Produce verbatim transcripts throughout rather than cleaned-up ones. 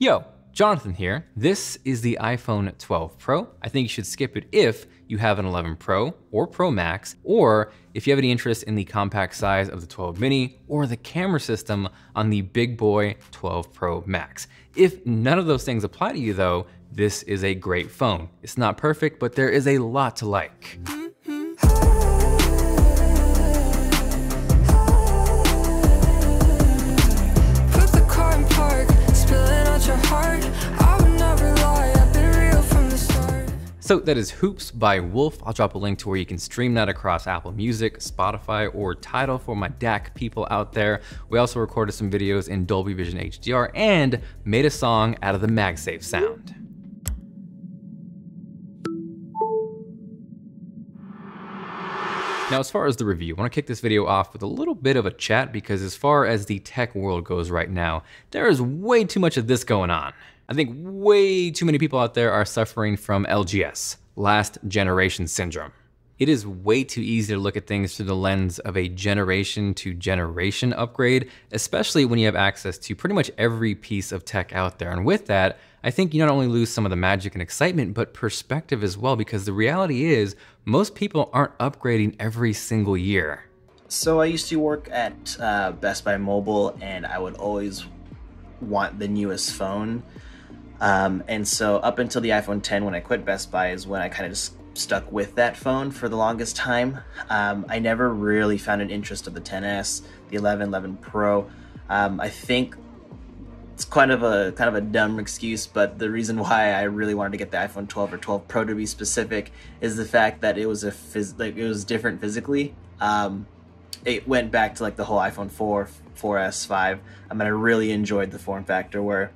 Yo, Jonathan here. This is the iPhone twelve Pro. I think you should skip it if you have an eleven Pro or Pro Max, or if you have any interest in the compact size of the twelve mini or the camera system on the big boy twelve Pro Max. If none of those things apply to you though, this is a great phone. It's not perfect, but there is a lot to like. So that is Hoops by Wolf. I'll drop a link to where you can stream that across Apple Music, Spotify, or Tidal for my D A C people out there. We also recorded some videos in Dolby Vision H D R and made a song out of the MagSafe sound. Now, as far as the review, I want to kick this video off with a little bit of a chat because as far as the tech world goes right now, there is way too much of this going on. I think way too many people out there are suffering from L G S, last generation syndrome. It is way too easy to look at things through the lens of a generation to generation upgrade, especially when you have access to pretty much every piece of tech out there. And with that, I think you not only lose some of the magic and excitement, but perspective as well, because the reality is most people aren't upgrading every single year. So I used to work at uh, Best Buy Mobile, and I would always want the newest phone. Um, and so up until the iPhone ten, when I quit Best Buy, is when I kind of just stuck with that phone for the longest time. Um, I never really found an interest of the X S, the eleven, eleven Pro. Um, I think it's kind of a kind of a dumb excuse, but the reason why I really wanted to get the iPhone twelve or twelve Pro to be specific is the fact that it was a phys like it was different physically. Um, it went back to like the whole iPhone four, four S, five. I mean, I really enjoyed the form factor where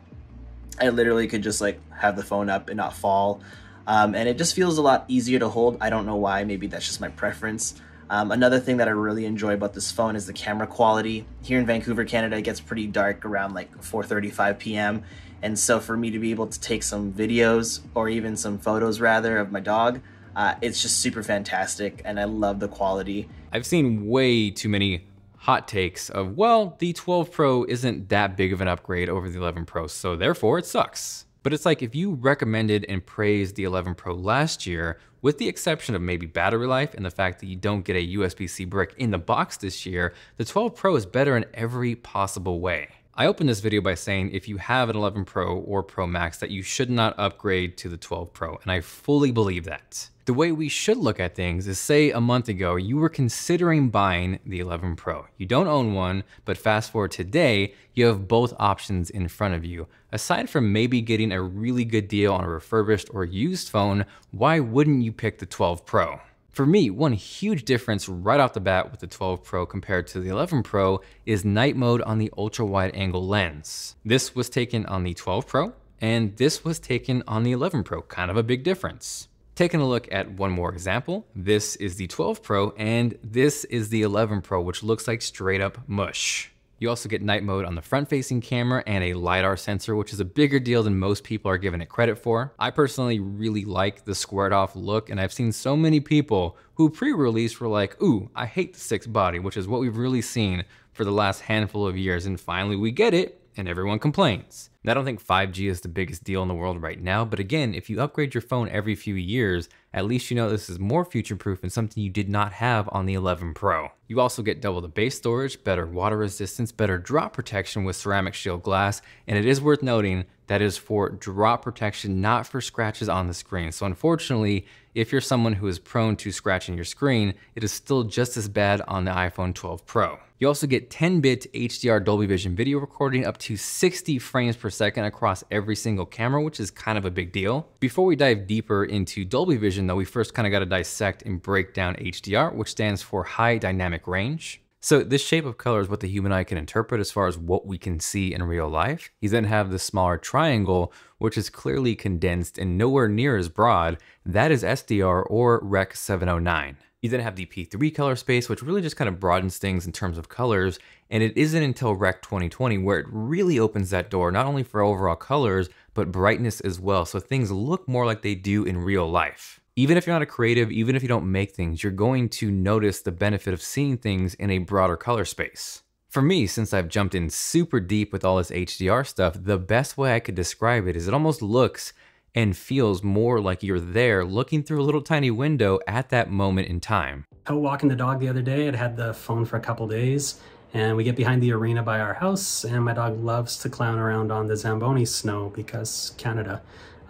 I literally could just like have the phone up and not fall. Um, and it just feels a lot easier to hold. I don't know why, maybe that's just my preference. Um, another thing that I really enjoy about this phone is the camera quality. Here in Vancouver, Canada, it gets pretty dark around like four thirty-five p m And so for me to be able to take some videos or even some photos rather of my dog, uh, it's just super fantastic and I love the quality. I've seen way too many hot takes of, well, the twelve Pro isn't that big of an upgrade over the eleven Pro, so therefore it sucks. But it's like if you recommended and praised the eleven Pro last year, with the exception of maybe battery life and the fact that you don't get a U S B C brick in the box this year, the twelve Pro is better in every possible way. I opened this video by saying if you have an eleven Pro or Pro Max that you should not upgrade to the twelve Pro, and I fully believe that. The way we should look at things is, say a month ago, you were considering buying the eleven Pro. You don't own one, but fast forward today, you have both options in front of you. Aside from maybe getting a really good deal on a refurbished or used phone, why wouldn't you pick the twelve Pro? For me, one huge difference right off the bat with the twelve Pro compared to the eleven Pro is night mode on the ultra wide angle lens. This was taken on the twelve Pro, and this was taken on the eleven Pro, kind of a big difference. Taking a look at one more example, this is the twelve Pro and this is the eleven Pro, which looks like straight up mush. You also get night mode on the front facing camera and a LiDAR sensor, which is a bigger deal than most people are giving it credit for. I personally really like the squared off look, and I've seen so many people who pre-release were like, ooh, I hate the sixth body, which is what we've really seen for the last handful of years, and finally we get it and everyone complains. Now, I don't think five G is the biggest deal in the world right now, but again, if you upgrade your phone every few years, at least you know this is more future-proof and something you did not have on the eleven Pro. You also get double the base storage, better water resistance, better drop protection with ceramic shield glass, and it is worth noting that is for drop protection, not for scratches on the screen. So unfortunately, if you're someone who is prone to scratching your screen, it is still just as bad on the iPhone twelve Pro. You also get ten bit H D R Dolby Vision video recording up to sixty frames per second across every single camera, which is kind of a big deal. Before we dive deeper into Dolby Vision though, we first kind of got to dissect and break down H D R, which stands for high dynamic range. So this shape of color is what the human eye can interpret as far as what we can see in real life. You then have the smaller triangle, which is clearly condensed and nowhere near as broad. That is S D R or Rec. seven oh nine. You then have the P three color space, which really just kind of broadens things in terms of colors. And it isn't until Rec. twenty twenty where it really opens that door, not only for overall colors, but brightness as well. So things look more like they do in real life. Even if you're not a creative, even if you don't make things, you're going to notice the benefit of seeing things in a broader color space. For me, since I've jumped in super deep with all this H D R stuff, the best way I could describe it is it almost looks and feels more like you're there looking through a little tiny window at that moment in time. Out walking the dog the other day, I'd had the phone for a couple days, and we get behind the arena by our house, and my dog loves to clown around on the Zamboni snow because Canada.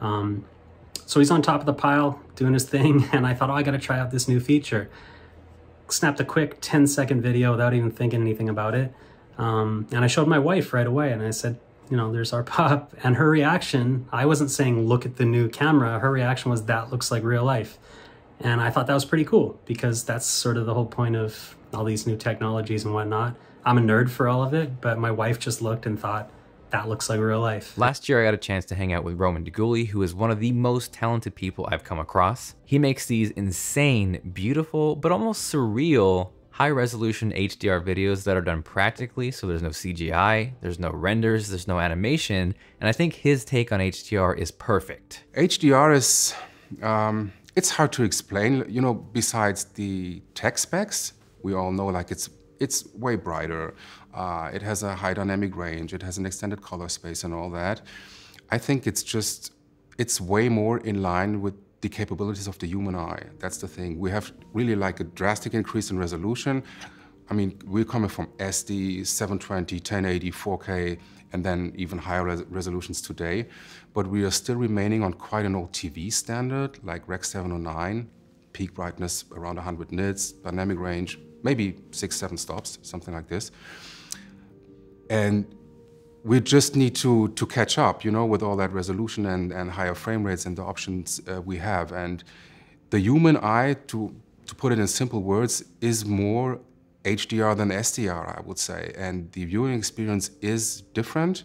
Um, so he's on top of the pile doing his thing, and I thought, oh, I gotta try out this new feature. Snapped a quick ten second video without even thinking anything about it. Um, and I showed my wife right away, and I said, you know, there's our pup. And her reaction, I wasn't saying, look at the new camera. Her reaction was, that looks like real life. And I thought that was pretty cool, because that's sort of the whole point of all these new technologies and whatnot. I'm a nerd for all of it, but my wife just looked and thought, that looks like real life. Last year, I got a chance to hang out with Roman DeGouli, who is one of the most talented people I've come across. He makes these insane, beautiful, but almost surreal, high-resolution H D R videos that are done practically, so there's no C G I, there's no renders, there's no animation, and I think his take on H D R is perfect. H D R is, um, it's hard to explain. You know, besides the tech specs, we all know, like, it's It's way brighter, uh, it has a high dynamic range, it has an extended color space and all that. I think it's just, it's way more in line with the capabilities of the human eye. That's the thing. We have really like a drastic increase in resolution. I mean, we're coming from S D, seven twenty, ten eighty, four K, and then even higher res resolutions today. But we are still remaining on quite an old T V standard, like Rec. seven oh nine, peak brightness around one hundred nits, dynamic range, maybe six, seven stops, something like this. And we just need to, to catch up, you know, with all that resolution and, and higher frame rates and the options uh, we have. And the human eye, to, to put it in simple words, is more H D R than S D R, I would say. And the viewing experience is different.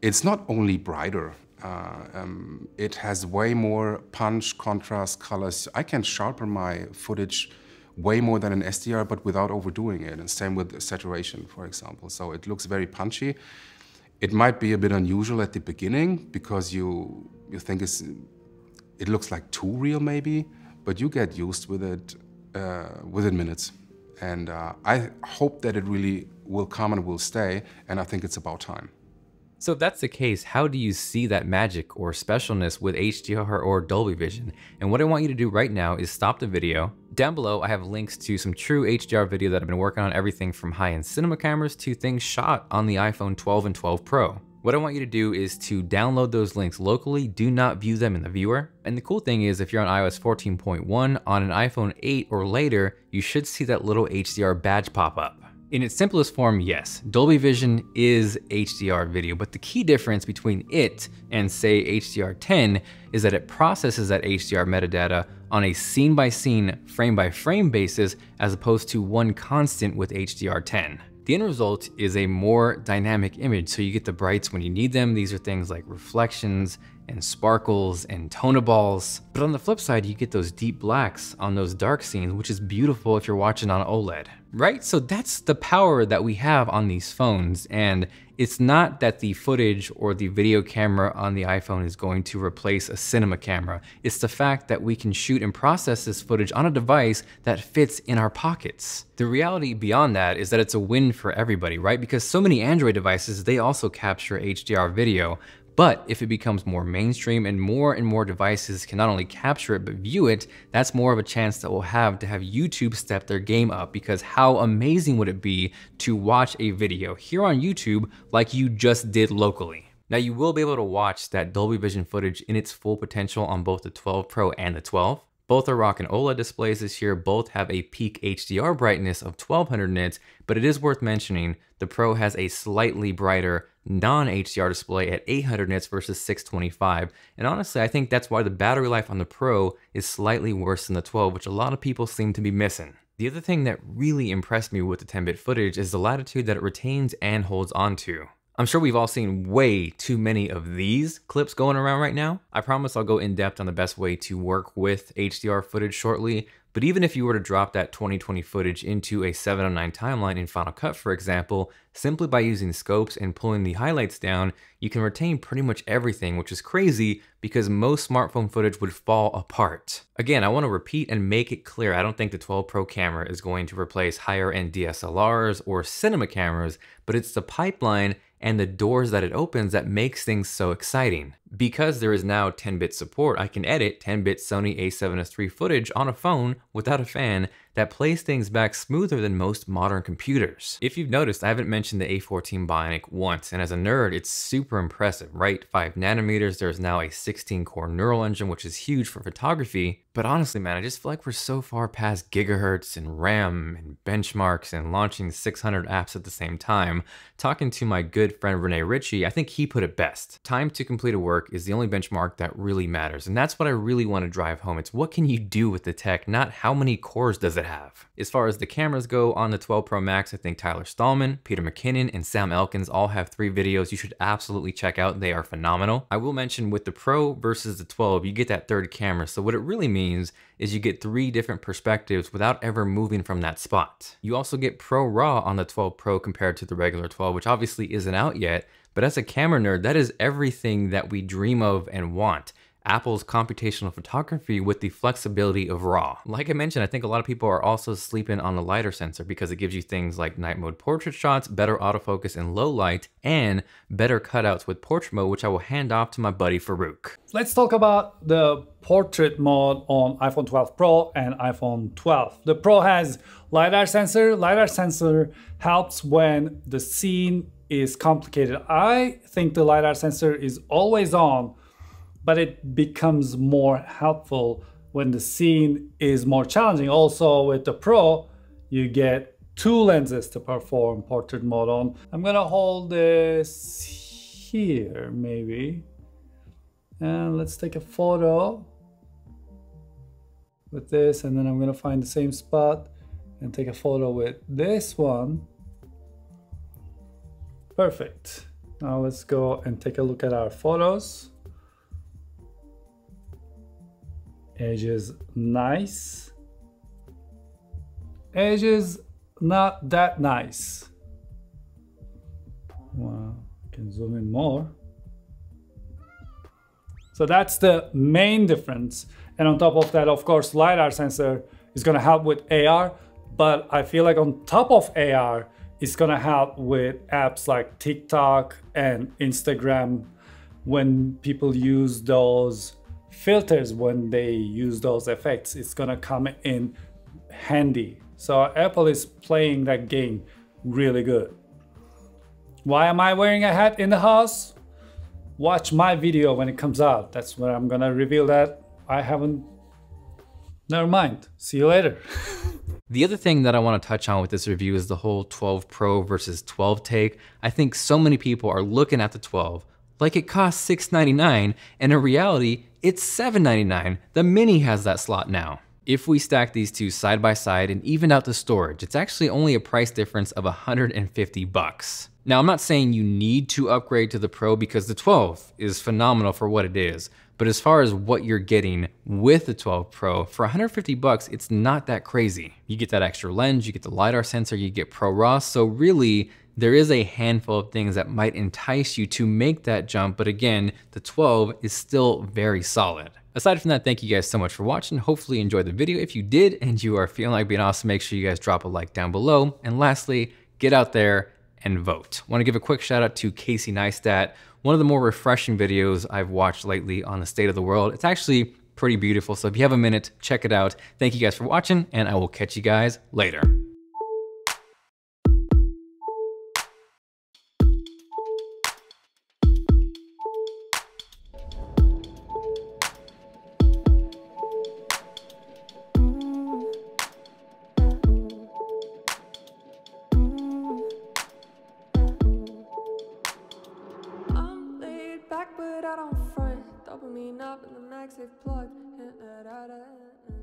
It's not only brighter. Uh, um, it has way more punch, contrast, colors. I can sharpen my footage way more than an S D R, but without overdoing it. And same with saturation, for example. So it looks very punchy. It might be a bit unusual at the beginning because you you think it's, it looks like too real maybe, but you get used with it uh, within minutes. And uh, I hope that it really will come and will stay, and I think it's about time. So if that's the case, how do you see that magic or specialness with H D R or Dolby Vision? And what I want you to do right now is stop the video. Down below, I have links to some true H D R video that I've been working on, everything from high-end cinema cameras to things shot on the iPhone twelve and twelve Pro. What I want you to do is to download those links locally, do not view them in the viewer. And the cool thing is, if you're on iOS fourteen point one, on an iPhone eight or later, you should see that little H D R badge pop up. In its simplest form, yes, Dolby Vision is H D R video, but the key difference between it and, say, H D R ten is that it processes that H D R metadata on a scene-by-scene, frame-by-frame basis, as opposed to one constant with H D R ten. The end result is a more dynamic image, so you get the brights when you need them. These are things like reflections and sparkles and tonaballs. But on the flip side, you get those deep blacks on those dark scenes, which is beautiful if you're watching on OLED, right? So that's the power that we have on these phones. And it's not that the footage or the video camera on the iPhone is going to replace a cinema camera. It's the fact that we can shoot and process this footage on a device that fits in our pockets. The reality beyond that is that it's a win for everybody, right? Because so many Android devices, they also capture H D R video. But if it becomes more mainstream and more and more devices can not only capture it, but view it, that's more of a chance that we'll have to have YouTube step their game up, because how amazing would it be to watch a video here on YouTube like you just did locally? Now, you will be able to watch that Dolby Vision footage in its full potential on both the twelve Pro and the twelve. Both are rocking OLED displays this year, both have a peak H D R brightness of twelve hundred nits, but it is worth mentioning the Pro has a slightly brighter non-H D R display at eight hundred nits versus six twenty-five. And honestly, I think that's why the battery life on the Pro is slightly worse than the twelve, which a lot of people seem to be missing. The other thing that really impressed me with the ten bit footage is the latitude that it retains and holds onto. I'm sure we've all seen way too many of these clips going around right now. I promise I'll go in depth on the best way to work with H D R footage shortly, But even if you were to drop that twenty twenty footage into a seven oh nine timeline in Final Cut, for example, simply by using scopes and pulling the highlights down, you can retain pretty much everything, which is crazy because most smartphone footage would fall apart. Again, I want to repeat and make it clear, I don't think the twelve Pro camera is going to replace higher end D S L Rs or cinema cameras, but it's the pipeline and the doors that it opens that makes things so exciting. Because there is now ten bit support, I can edit ten bit Sony a seven S three footage on a phone without a fan that plays things back smoother than most modern computers. If you've noticed, I haven't mentioned the A fourteen Bionic once, and as a nerd, it's super impressive, right? five nanometers, there's now a sixteen core neural engine, which is huge for photography. But honestly, man, I just feel like we're so far past gigahertz and RAM and benchmarks and launching six hundred apps at the same time. Talking to my good friend Rene Ritchie, I think he put it best. Time to complete a work is the only benchmark that really matters, and that's what I really want to drive home. It's what can you do with the tech, not how many cores does it have. As far as the cameras go on the twelve Pro Max, I think Tyler Stallman, Peter McKinnon, and Sam Elkins all have three videos you should absolutely check out. They are phenomenal. I will mention with the Pro versus the twelve, you get that third camera. So what it really means is you get three different perspectives without ever moving from that spot. You also get Pro Raw on the twelve Pro compared to the regular twelve, which obviously isn't out yet. But as a camera nerd, that is everything that we dream of and want. Apple's computational photography with the flexibility of RAW. Like I mentioned, I think a lot of people are also sleeping on the LiDAR sensor because it gives you things like night mode portrait shots, better autofocus in low light, and better cutouts with portrait mode, which I will hand off to my buddy Farouk. Let's talk about the portrait mode on iPhone twelve Pro and iPhone twelve. The Pro has LiDAR sensor. LiDAR sensor helps when the scene is complicated. I think the LiDAR sensor is always on, but it becomes more helpful when the scene is more challenging. Also with the Pro, you get two lenses to perform portrait mode on. I'm gonna hold this here maybe. And let's take a photo with this, and then I'm gonna find the same spot and take a photo with this one. Perfect. Now let's go and take a look at our photos. Edges nice, edges not that nice. Wow, I can zoom in more. So that's the main difference. And on top of that, of course, LiDAR sensor is gonna help with A R, but I feel like on top of A R, it's gonna help with apps like TikTok and Instagram when people use those filters, when they use those effects, it's gonna come in handy. So Apple is playing that game really good. Why am I wearing a hat in the house? Watch my video when it comes out. That's when I'm gonna reveal that. I haven't, never mind. See you later. The other thing that I want to touch on with this review is the whole twelve Pro versus twelve take. I think so many people are looking at the twelve like it costs six ninety-nine, and in reality, it's seven ninety-nine. The Mini has that slot now. If we stack these two side by side and even out the storage, it's actually only a price difference of one hundred fifty bucks. Now, I'm not saying you need to upgrade to the Pro because the twelve is phenomenal for what it is, but as far as what you're getting with the twelve Pro, for one hundred fifty bucks, it's not that crazy. You get that extra lens, you get the LiDAR sensor, you get Pro Raw, so really, there is a handful of things that might entice you to make that jump, but again, the twelve is still very solid. Aside from that, thank you guys so much for watching. Hopefully you enjoyed the video. If you did and you are feeling like being awesome, make sure you guys drop a like down below. And lastly, get out there and vote. Want to give a quick shout out to Casey Neistat, one of the more refreshing videos I've watched lately on the state of the world. It's actually pretty beautiful, so if you have a minute, check it out. Thank you guys for watching, and I will catch you guys later. Back, but I don't front. Double me up in the MagSafe plug.